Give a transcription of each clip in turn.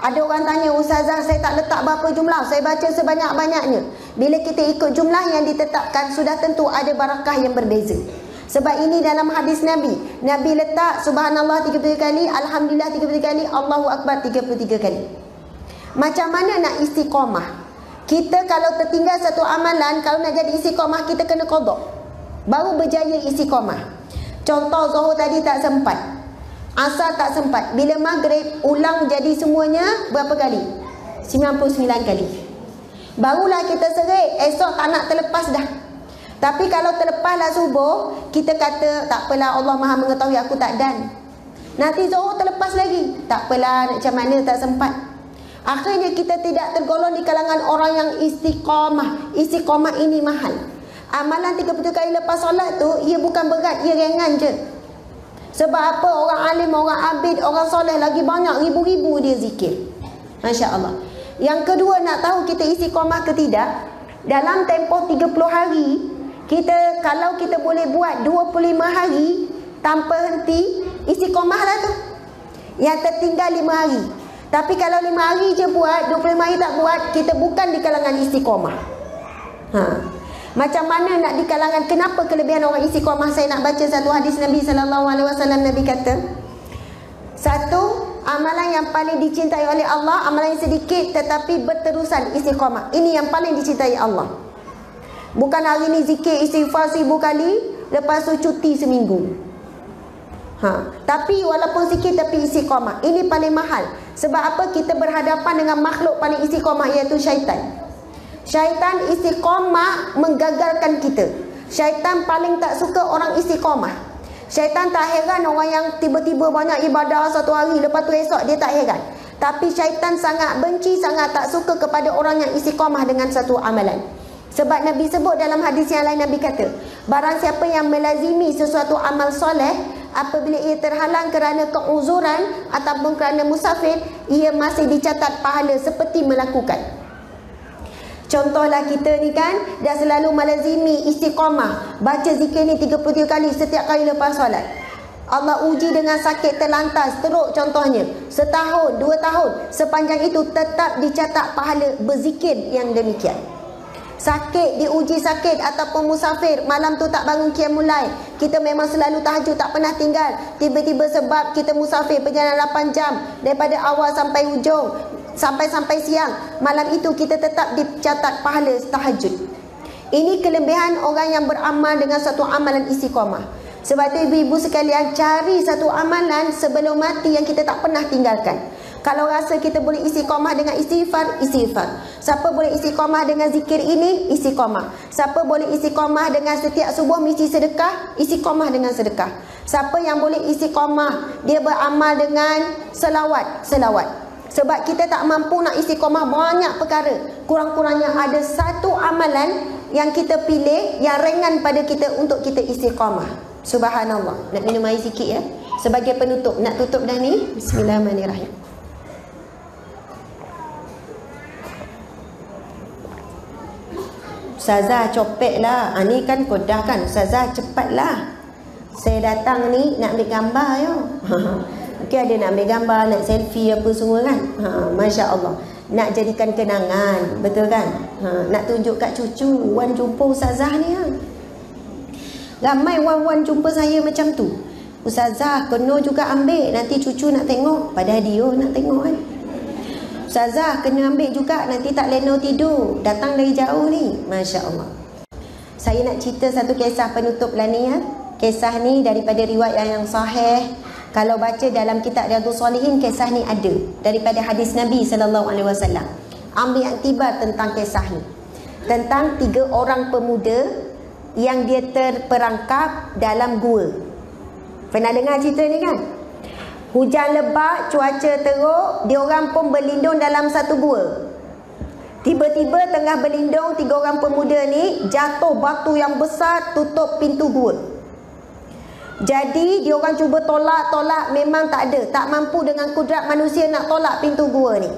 Ada orang tanya, Ustazah saya tak letak berapa jumlah, saya baca sebanyak-banyaknya. Bila kita ikut jumlah yang ditetapkan, sudah tentu ada barakah yang berbeza. Sebab ini dalam hadis Nabi, Nabi letak subhanallah 33 kali, alhamdulillah 33 kali, Allahu Akbar 33 kali. Macam mana nak istiqamah? Kita kalau tertinggal satu amalan, kalau nak jadi istiqamah, kita kena qada. Baru berjaya istiqamah. Contoh zuhur tadi tak sempat, asar tak sempat, bila maghrib ulang jadi semuanya berapa kali? 99 kali. Barulah kita serik, esok tak nak terlepas dah. Tapi kalau terlepaslah subuh, kita kata tak apalah, Allah Maha mengetahui, aku tak dan. Nanti zuhur terlepas lagi, tak apalah, macam mana tak sempat. Akhirnya kita tidak tergolong di kalangan orang yang istiqamah. Istiqamah ini mahal. Amalan 30 kali lepas solat tu, ia bukan berat, ia ringan je. Sebab apa? Orang alim, orang abid, orang soleh lagi banyak, ribu-ribu dia zikir. Masya Allah. Yang kedua, nak tahu kita istiqamah ke tidak? Dalam tempoh 30 hari kita, kalau kita boleh buat 25 hari tanpa henti, istiqamah lah tu. Yang tertinggal 5 hari. Tapi kalau 5 hari je buat, 25 hari tak buat, kita bukan di kalangan istiqamah. Macam mana nak di kalangan, kenapa kelebihan orang istiqamah? Saya nak baca satu hadis Nabi SAW. Nabi kata, satu, amalan yang paling dicintai oleh Allah, amalan yang sedikit tetapi berterusan, istiqamah. Ini yang paling dicintai Allah. Bukan hari ni zikir istighfar 1000 kali, lepas tu cuti seminggu. Tapi walaupun zikir tapi istiqamah. Ini paling mahal. Sebab apa? Kita berhadapan dengan makhluk paling istiqamah, iaitu syaitan. Syaitan istiqamah menggagalkan kita. Syaitan paling tak suka orang istiqamah. Syaitan tak heran orang yang tiba-tiba banyak ibadah satu hari, lepas tu esok dia tak heran. Tapi syaitan sangat benci, sangat tak suka kepada orang yang istiqamah dengan satu amalan. Sebab Nabi sebut dalam hadis yang lain, Nabi kata, barang siapa yang melazimi sesuatu amal soleh, apabila ia terhalang kerana keuzuran ataupun kerana musafir, ia masih dicatat pahala seperti melakukan. Contohlah kita ni kan, dah selalu melazimi istiqamah, baca zikir ni 33 kali setiap kali lepas solat. Allah uji dengan sakit terlantas, teruk contohnya, setahun, 2 tahun, sepanjang itu tetap dicatat pahala berzikir yang demikian. Sakit, diuji sakit, ataupun musafir, malam tu tak bangun qiyamul lail, kita memang selalu tahajud, tak pernah tinggal. Tiba-tiba sebab kita musafir, perjalanan 8 jam daripada awal sampai hujung, sampai siang, malam itu kita tetap dicatat pahala tahajud. Ini kelebihan orang yang beramal dengan satu amalan istiqamah. Sebab tu ibu-ibu sekalian, cari satu amalan sebelum mati yang kita tak pernah tinggalkan. Kalau rasa kita boleh istiqamah dengan istighfar, istighfar. Siapa boleh istiqamah dengan zikir ini, istiqamah. Siapa boleh istiqamah dengan setiap subuh mesti sedekah, istiqamah dengan sedekah. Siapa yang boleh istiqamah, dia beramal dengan selawat, selawat. Sebab kita tak mampu nak istiqamah banyak perkara. Kurang-kurangnya ada satu amalan yang kita pilih, yang ringan pada kita untuk kita istiqamah. Subhanallah. Nak minum air sikit ya, sebagai penutup. Nak tutup dah ni. Bismillahirrahmanirrahim. Ustazah copek lah, ni kan kodah kan, Ustazah cepat lah, saya datang ni nak ambil gambar yo. Mungkin ada nak ambil gambar, nak selfie apa semua kan. Masya Allah, nak jadikan kenangan, betul kan. Nak tunjuk kat cucu, Wan jumpa Ustazah ni ha. Ramai Wan jumpa saya macam tu, Ustazah kena juga ambil, nanti cucu nak tengok, padahal dia nak tengok kan. Ustazah kena ambil juga, nanti tak leno tidur, datang dari jauh ni. Masya Allah. Saya nak cerita satu kisah penutup lah ni ya. Kisah ni daripada riwayat yang sahih. Kalau baca dalam kitab Riyadhus Shalihin, kisah ni ada daripada hadis Nabi SAW. Ambil iktibar tentang kisah ni, tentang 3 orang pemuda yang dia terperangkap dalam gua. Pernah dengar cerita ni kan? Hujan lebat, cuaca teruk, diorang pun berlindung dalam satu gua. Tiba-tiba tengah berlindung, 3 orang pemuda ni jatuh batu yang besar tutup pintu gua. Jadi diorang cuba tolak, memang tak ada, tak mampu dengan kudrat manusia nak tolak pintu gua ni.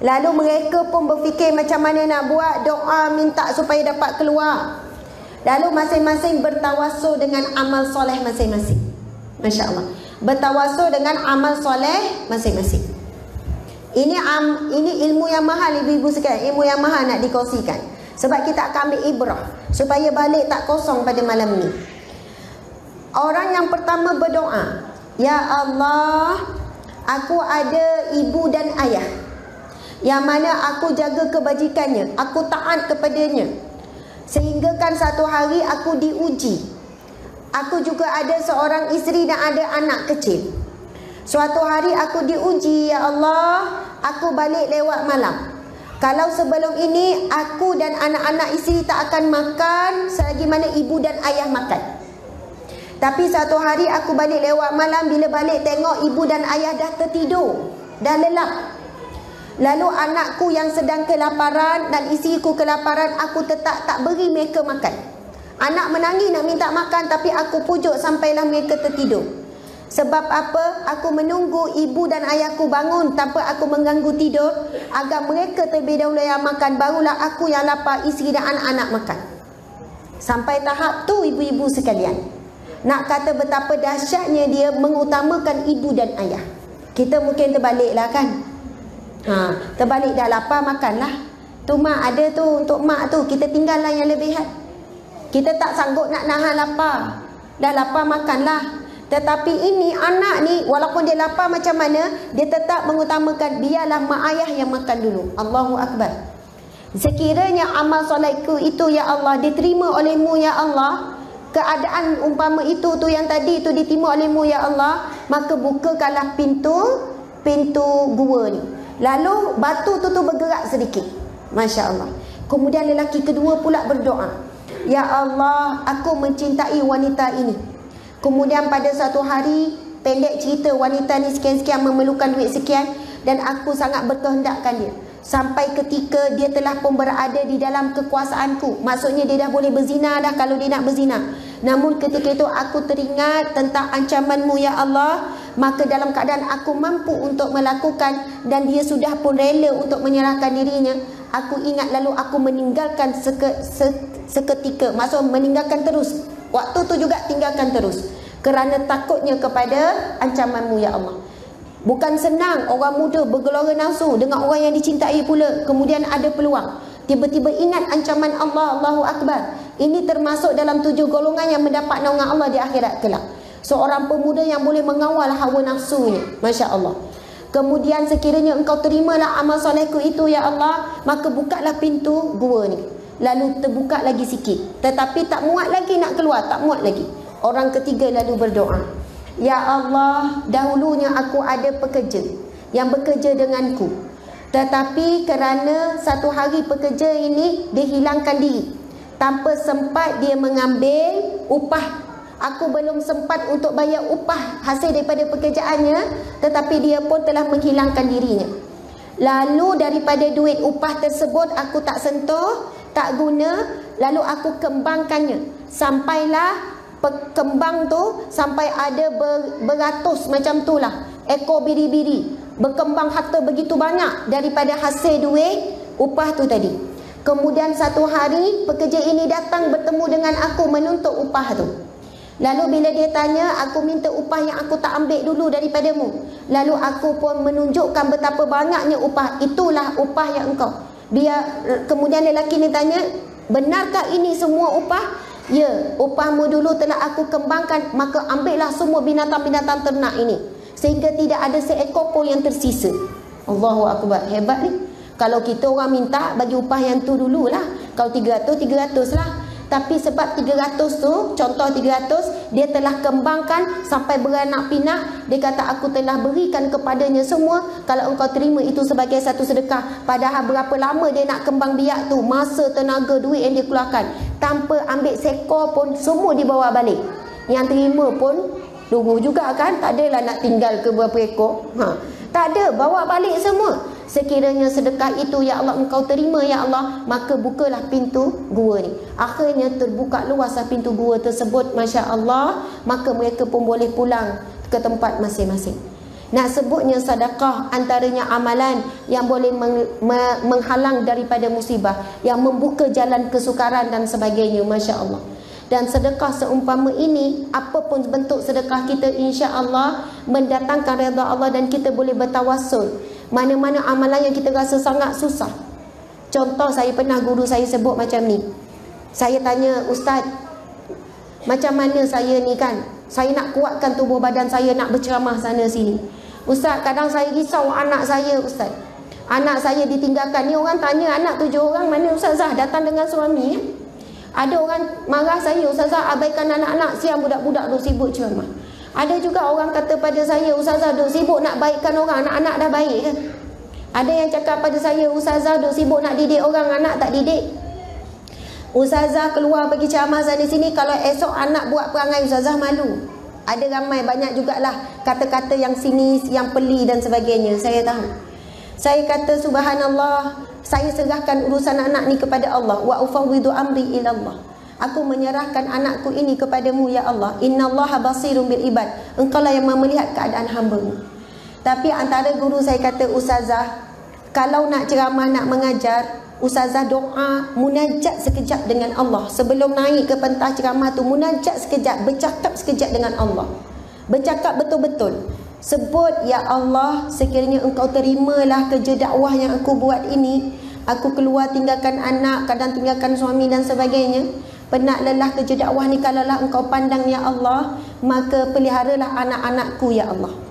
Lalu mereka pun berfikir macam mana nak buat, doa minta supaya dapat keluar. Lalu masing-masing bertawasul dengan amal soleh masing-masing. Masya Allah. Bertawasul dengan amal soleh masing-masing. Ini ilmu yang mahal, ibu-ibu sekalian, ilmu yang mahal nak dikongsikan. Sebab kita akan ambil ibrah supaya balik tak kosong pada malam ni. Orang yang pertama berdoa, "Ya Allah, aku ada ibu dan ayah yang mana aku jaga kebajikannya, aku taat kepadanya, sehingga kan satu hari aku diuji. Aku juga ada seorang isteri dan ada anak kecil. Suatu hari aku diuji, Ya Allah, aku balik lewat malam. Kalau sebelum ini aku dan anak-anak isteri tak akan makan selagi mana ibu dan ayah makan. Tapi suatu hari aku balik lewat malam, bila balik tengok ibu dan ayah dah tertidur, dah lelap. Lalu anakku yang sedang kelaparan dan isteriku kelaparan, aku tetap tak beri mereka makan. Anak menangis nak minta makan, tapi aku pujuk sampailah mereka tertidur. Sebab apa? Aku menunggu ibu dan ayahku bangun tanpa aku mengganggu tidur, agar mereka terlebih dahulu yang makan, barulah aku yang lapar, isteri dan anak-anak makan." Sampai tahap tu ibu-ibu sekalian, nak kata betapa dahsyatnya dia mengutamakan ibu dan ayah. Kita mungkin terbalik lah kan, terbalik dah lapar, makan lah. Tu mak ada tu, untuk mak tu, kita tinggal lah yang lebih hat. Kita tak sanggup nak nahan lapar, dah lapar makan lah. Tetapi ini anak ni, walaupun dia lapar macam mana, dia tetap mengutamakan, biarlah mak ayah yang makan dulu. Allahu Akbar. Sekiranya amal solehku itu, Ya Allah, diterima olehmu, Ya Allah, keadaan umpama itu tu yang tadi itu diterima olehmu, Ya Allah, maka bukakanlah pintu gua ni. Lalu batu tu bergerak sedikit. Masya Allah. Kemudian lelaki kedua pula berdoa, "Ya Allah, aku mencintai wanita ini. Kemudian pada suatu hari, pendek cerita, wanita ni sekian-sekian memerlukan duit sekian, dan aku sangat berkehendakkan dia. Sampai ketika dia telah pun berada di dalam kekuasaanku." Maksudnya dia dah boleh berzina dah kalau dia nak berzina. "Namun ketika itu aku teringat tentang ancamanmu, Ya Allah. Maka dalam keadaan aku mampu untuk melakukan dan dia sudah pun rela untuk menyerahkan dirinya, aku ingat lalu aku meninggalkan seketika. Maksud meninggalkan terus. Waktu tu juga tinggalkan terus kerana takutnya kepada ancamanmu, Ya Allah." Bukan senang orang muda bergelora nafsu dengan orang yang dicintai pula. Kemudian ada peluang, tiba-tiba ingat ancaman Allah. Allahu Akbar. Ini termasuk dalam 7 golongan yang mendapat naungan Allah di akhirat kelak. Seorang pemuda yang boleh mengawal hawa nafsunya. Masya Allah. "Kemudian sekiranya engkau terimalah amal solehku itu, Ya Allah, maka bukalah pintu gua ni." Lalu terbuka lagi sikit, tetapi tak muat lagi nak keluar, tak muat lagi. Orang ketiga lalu berdoa, "Ya Allah, dahulunya aku ada pekerja yang bekerja denganku. Tetapi kerana satu hari pekerja ini dia hilangkan diri, tanpa sempat dia mengambil upah. Aku belum sempat untuk bayar upah hasil daripada pekerjaannya, tetapi dia pun telah menghilangkan dirinya. Lalu daripada duit upah tersebut aku tak sentuh, tak guna, lalu aku kembangkannya. Sampailah kembang tu sampai ada beratus macam tu lah, ekor biri-biri, berkembang harta begitu banyak daripada hasil duit upah tu tadi. Kemudian satu hari pekerja ini datang bertemu dengan aku menuntut upah tu. Lalu bila dia tanya, aku minta upah yang aku tak ambil dulu daripadamu. Lalu aku pun menunjukkan betapa banyaknya upah. Itulah upah yang engkau. Dia kemudian lelaki ni tanya, benarkah ini semua upah? Ya, upahmu dulu telah aku kembangkan, maka ambillah semua binatang-binatang ternak ini sehingga tidak ada seekor pun yang tersisa." Allahu Akbar. Hebat ni. Kalau kita orang minta bagi upah yang tu dululah. Kalau 300 lah. Tapi sebab 300 tu, contoh 300, dia telah kembangkan sampai beranak pinak. Dia kata, aku telah berikan kepadanya semua. Kalau engkau terima itu sebagai satu sedekah. Padahal berapa lama dia nak kembang biak tu, masa, tenaga, duit yang dia keluarkan, tanpa ambil seekor pun semua dibawa balik. Yang terima pun lugu juga kan, tak adalah nak tinggal ke berapa ekor. Tak ada, bawa balik semua. Sekiranya sedekah itu, Ya Allah, engkau terima, Ya Allah, maka bukalah pintu gua ni." Akhirnya terbuka luaslah pintu gua tersebut. Masya Allah. Maka mereka pun boleh pulang ke tempat masing-masing. Nak sebutnya sedekah, antaranya amalan yang boleh menghalang daripada musibah, yang membuka jalan kesukaran dan sebagainya. Masya Allah. Dan sedekah seumpama ini, apapun bentuk sedekah kita, insya Allah mendatangkan redha Allah, dan kita boleh bertawassul mana-mana amalan yang kita rasa sangat susah. Contoh, saya pernah guru saya sebut macam ni. Saya tanya, "Ustaz, macam mana saya ni kan? Saya nak kuatkan tubuh badan saya, nak berceramah sana sini. Ustaz, kadang saya risau anak saya, Ustaz. Anak saya ditinggalkan." Ni orang tanya, anak 7 orang, mana Ustazah datang dengan suami. Ada orang marah saya, "Ustazah abaikan anak-anak, siang budak-budak duk sibuk ceramah." Ada juga orang kata pada saya, "Ustazah duk sibuk nak baikkan orang, anak-anak dah baik ke?" Ada yang cakap pada saya, "Ustazah duk sibuk nak didik orang, anak tak didik. Ustazah keluar pergi ceramah sana sini, kalau esok anak buat perangai, Ustazah malu." Ada ramai, banyak jugalah kata-kata yang sinis, yang peli dan sebagainya. Saya tahu. Saya kata, subhanallah, saya serahkan urusan anak ni kepada Allah. Wa ufawwidu amri ila Allah. Aku menyerahkan anakku ini kepadamu, ya Allah. Innallaha basirun bil ibad. Engkau lah yang melihat keadaan hamba-Mu. Tapi antara guru saya kata, "Ustazah, kalau nak ceramah, nak mengajar, Ustazah doa, munajat sekejap dengan Allah. Sebelum naik ke pentas ceramah tu, munajat sekejap, bercakap sekejap dengan Allah. Bercakap betul-betul. Sebut, ya Allah, sekiranya Engkau terimalah kerja dakwah yang aku buat ini. Aku keluar tinggalkan anak, kadang tinggalkan suami dan sebagainya. Penat lelah kerja dakwah ni, kalaulah Engkau pandang, ya Allah, maka peliharalah anak-anakku, ya Allah.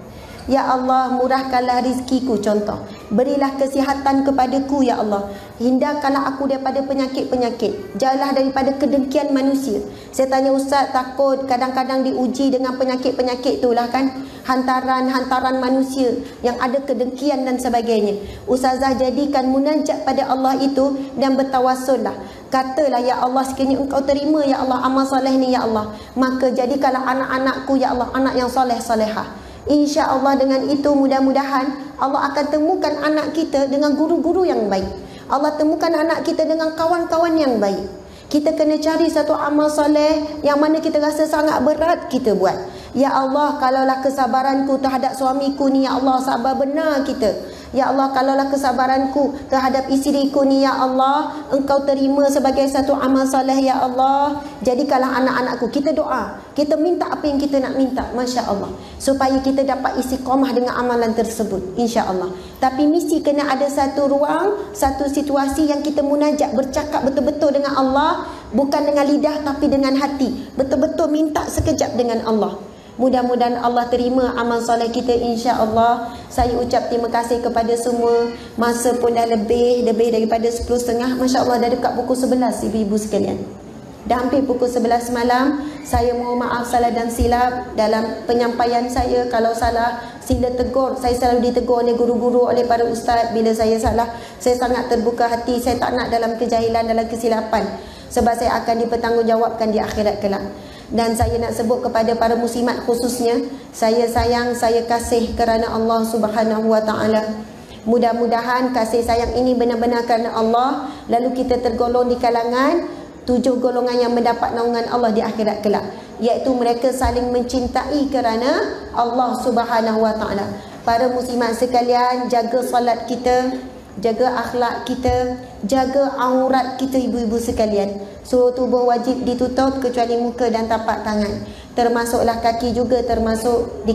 Ya Allah, murahkanlah rizkiku," contoh. "Berilah kesihatan kepadaku, ya Allah. Hindarkanlah aku daripada penyakit-penyakit. Jauhlah daripada kedengkian manusia." Saya tanya, "Ustaz, takut kadang-kadang diuji dengan penyakit-penyakit itulah kan, hantaran-hantaran manusia yang ada kedengkian dan sebagainya. Ustazah jadikan munajat pada Allah itu dan bertawasullah. Katalah, ya Allah, sekiranya Engkau terima, ya Allah, amal soleh ni, ya Allah, maka jadikanlah anak-anakku, ya Allah, anak yang soleh-solehah. Insya Allah dengan itu mudah-mudahan Allah akan temukan anak kita dengan guru-guru yang baik. Allah temukan anak kita dengan kawan-kawan yang baik. Kita kena cari satu amal soleh yang mana kita rasa sangat berat kita buat. Ya Allah, kalaulah kesabaranku terhadap suamiku ni, ya Allah, sabar benar kita. Ya Allah, kalaulah kesabaranku terhadap isteriku ni, ya Allah, Engkau terima sebagai satu amal soleh, ya Allah. Jadikanlah anak-anakku." Kita doa, kita minta apa yang kita nak minta, Masya Allah, supaya kita dapat istiqamah dengan amalan tersebut, Insya Allah. Tapi mesti kena ada satu ruang, satu situasi yang kita munajat, bercakap betul-betul dengan Allah. Bukan dengan lidah, tapi dengan hati. Betul-betul minta sekejap dengan Allah. Mudah-mudahan Allah terima amal soleh kita, insya-Allah. Saya ucap terima kasih kepada semua. Masa pun dah lebih daripada 10.30. Masya-Allah, dah dekat pukul 11, ibu-ibu sekalian. Dah hampir pukul 11 malam. Saya mohon maaf salah dan silap dalam penyampaian saya. Kalau salah, sila tegur. Saya selalu ditegur oleh guru-guru, oleh para ustaz bila saya salah. Saya sangat terbuka hati. Saya tak nak dalam kejahilan, dalam kesilapan. Sebab saya akan dipertanggungjawabkan di akhirat kelak. Dan saya nak sebut kepada para muslimat khususnya, saya sayang, saya kasih kerana Allah Subhanahu Wa Taala. Mudah-mudahan kasih sayang ini benar-benar kerana Allah, lalu kita tergolong di kalangan 7 golongan yang mendapat naungan Allah di akhirat kelak, iaitu mereka saling mencintai kerana Allah Subhanahu Wa Taala. Para muslimat sekalian, jaga salat kita, jaga akhlak kita, jaga aurat kita, ibu-ibu sekalian. Seluruh tubuh wajib ditutup kecuali muka dan tapak tangan. Termasuklah kaki juga, termasuk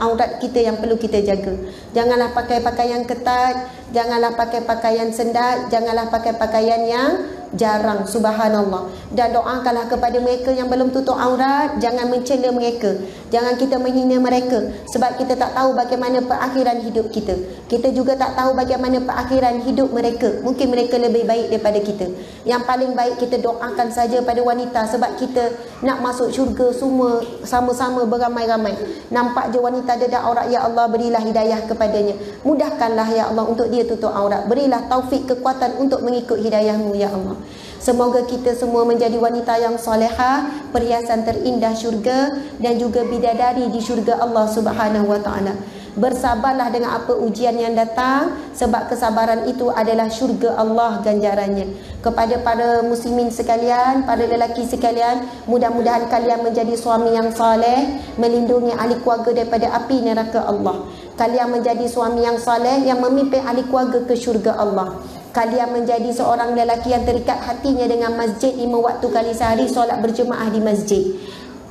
aurat kita yang perlu kita jaga. Janganlah pakai pakaian ketat, janganlah pakai pakaian sendat, janganlah pakai pakaian yang jarang, subhanallah. Dan doakanlah kepada mereka yang belum tutup aurat, jangan mencela mereka, jangan kita menghina mereka, sebab kita tak tahu bagaimana perakhiran hidup kita. Kita juga tak tahu bagaimana perakhiran hidup mereka. Mungkin mereka lebih baik daripada kita. Yang paling baik kita doakan saja pada wanita, sebab kita nak masuk syurga semua sama-sama beramai-ramai. Nampak je wanita dedak aurat, ya Allah, berilah hidayah kepadanya. Mudahkanlah ya Allah untuk dia tutup aurat. Berilah taufik, kekuatan untuk mengikut hidayah-Mu, ya Allah. Semoga kita semua menjadi wanita yang solehah, perhiasan terindah syurga, dan juga bidadari di syurga Allah Subhanahu Wa Taala. Bersabarlah dengan apa ujian yang datang, sebab kesabaran itu adalah syurga Allah ganjarannya. Kepada para muslimin sekalian, para lelaki sekalian, mudah-mudahan kalian menjadi suami yang soleh, melindungi ahli keluarga daripada api neraka Allah. Kalian menjadi suami yang soleh yang memimpin ahli keluarga ke syurga Allah. Kalian menjadi seorang lelaki yang terikat hatinya dengan masjid 5 waktu kali sehari, solat berjemaah di masjid.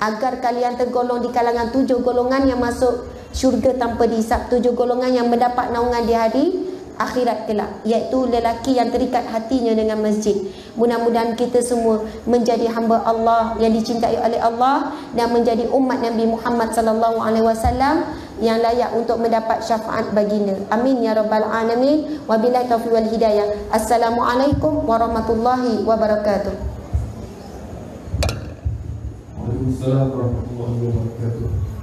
Agar kalian tergolong di kalangan 7 golongan yang masuk syurga tanpa dihisap. 7 golongan yang mendapat naungan di hari akhirat kelak, iaitu lelaki yang terikat hatinya dengan masjid. Mudah-mudahan kita semua menjadi hamba Allah yang dicintai oleh Allah dan menjadi umat Nabi Muhammad sallallahu alaihi wasallam yang layak untuk mendapat syafaat baginda. Amin ya rabbal alamin. Wabillahi taufiq wal hidayah. Assalamualaikum warahmatullahi wabarakatuh. Waalaikumsalam warahmatullahi wabarakatuh.